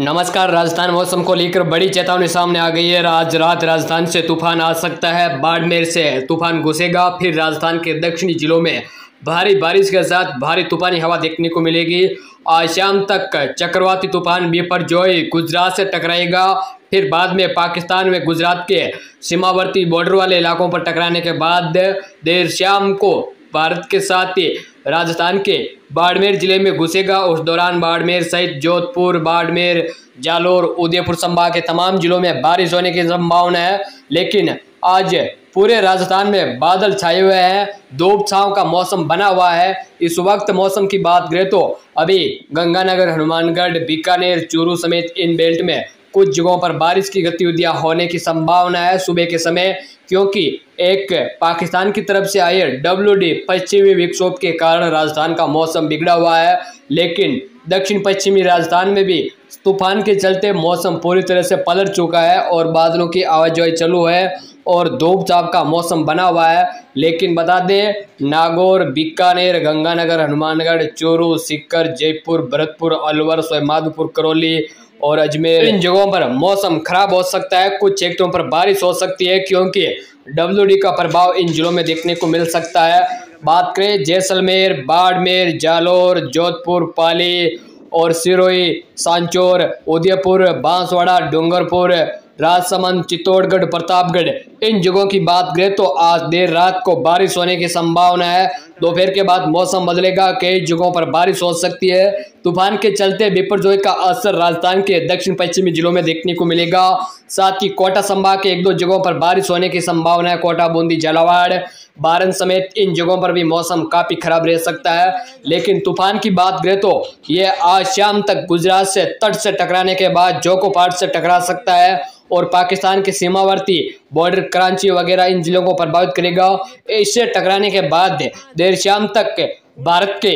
नमस्कार। राजस्थान मौसम को लेकर बड़ी चेतावनी सामने आ गई है। आज रात राजस्थान से तूफान आ सकता है। बाड़मेर से तूफान घुसेगा, फिर राजस्थान के दक्षिणी जिलों में भारी बारिश के साथ भारी तूफानी हवा देखने को मिलेगी। आज शाम तक चक्रवाती तूफान बिपरजॉय गुजरात से टकराएगा, फिर बाद में पाकिस्तान में गुजरात के सीमावर्ती बॉर्डर वाले इलाकों पर टकराने के बाद देर शाम को भारत के साथ राजस्थान के बाड़मेर जिले में घुसेगा। उस दौरान बाड़मेर सहित जोधपुर, बाड़मेर, जालोर, उदयपुर संभाग के तमाम जिलों में बारिश होने की संभावना है। लेकिन आज पूरे राजस्थान में बादल छाए हुए हैं, धूप छांव का मौसम बना हुआ है। इस वक्त मौसम की बात करें तो अभी गंगानगर, हनुमानगढ़, बीकानेर, चूरू समेत इन बेल्ट में कुछ जगहों पर बारिश की गतिविधियां होने की संभावना है सुबह के समय, क्योंकि एक पाकिस्तान की तरफ से आए WD पश्चिमी विक्षोभ के कारण राजस्थान का मौसम बिगड़ा हुआ है। लेकिन दक्षिण पश्चिमी राजस्थान में भी तूफान के चलते मौसम पूरी तरह से पलट चुका है और बादलों की आवाजाही चालू है और धूप छाप का मौसम बना हुआ है। लेकिन बता दें, नागौर, बीकानेर, गंगानगर, हनुमानगढ़, चूरू, सीकर, जयपुर, भरतपुर, अलवर, सवाईमाधोपुर, करौली और अजमेर, इन जगहों पर मौसम खराब हो सकता है। कुछ क्षेत्रों पर बारिश हो सकती है क्योंकि WD का प्रभाव इन जिलों में देखने को मिल सकता है। बात करें जैसलमेर, बाड़मेर, जालौर, जोधपुर, पाली और सिरोही, सांचौर, उदयपुर, बांसवाड़ा, डूंगरपुर, राजसमंद, चित्तौड़गढ़, प्रतापगढ़, इन जगहों की बात करें तो आज देर रात को बारिश होने की संभावना है। दोपहर के बाद मौसम बदलेगा, कई जगहों पर बारिश हो सकती है। तूफान के चलते बिपरजॉय का असर राजस्थान के दक्षिण पश्चिमी जिलों में देखने को मिलेगा। साथ ही कोटा संभाग के एक दो जगहों पर बारिश होने की संभावना है। कोटा, बूंदी, झालावाड़, बारन समेत इन जगहों पर भी मौसम काफ़ी खराब रह सकता है। लेकिन तूफान की बात करें तो ये आज शाम तक गुजरात से तट से टकराने के बाद जोकोपाट से टकरा सकता है और पाकिस्तान के सीमावर्ती बॉर्डर, कराची वगैरह इन जिलों को प्रभावित करेगा। इससे टकराने के बाद देर शाम तक भारत के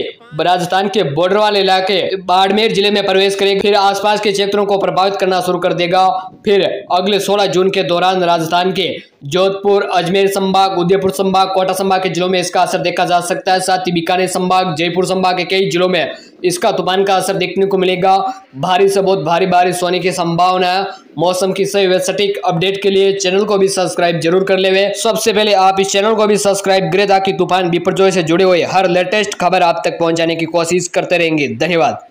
राजस्थान के बॉर्डर वाले इलाके बाड़मेर जिले में प्रवेश करेगा, फिर आसपास के क्षेत्रों को प्रभावित करना शुरू कर देगा। फिर अगले 16 जून के दौरान राजस्थान के जोधपुर, अजमेर संभाग, उदयपुर संभाग, कोटा संभाग के जिलों में इसका असर देखा जा सकता है। साथ ही बीकानेर संभाग, जयपुर संभाग के कई जिलों में इसका तूफान का असर देखने को मिलेगा। भारी से बहुत भारी बारिश होने की संभावना है। मौसम की सही व सटीक अपडेट के लिए चैनल को भी सब्सक्राइब जरूर कर ले। सबसे पहले आप इस चैनल को भी सब्सक्राइब करें ताकि तूफान बिपरजॉय से जुड़े हुए हर लेटेस्ट खबर आप तक पहुंचाने की कोशिश करते रहेंगे। धन्यवाद।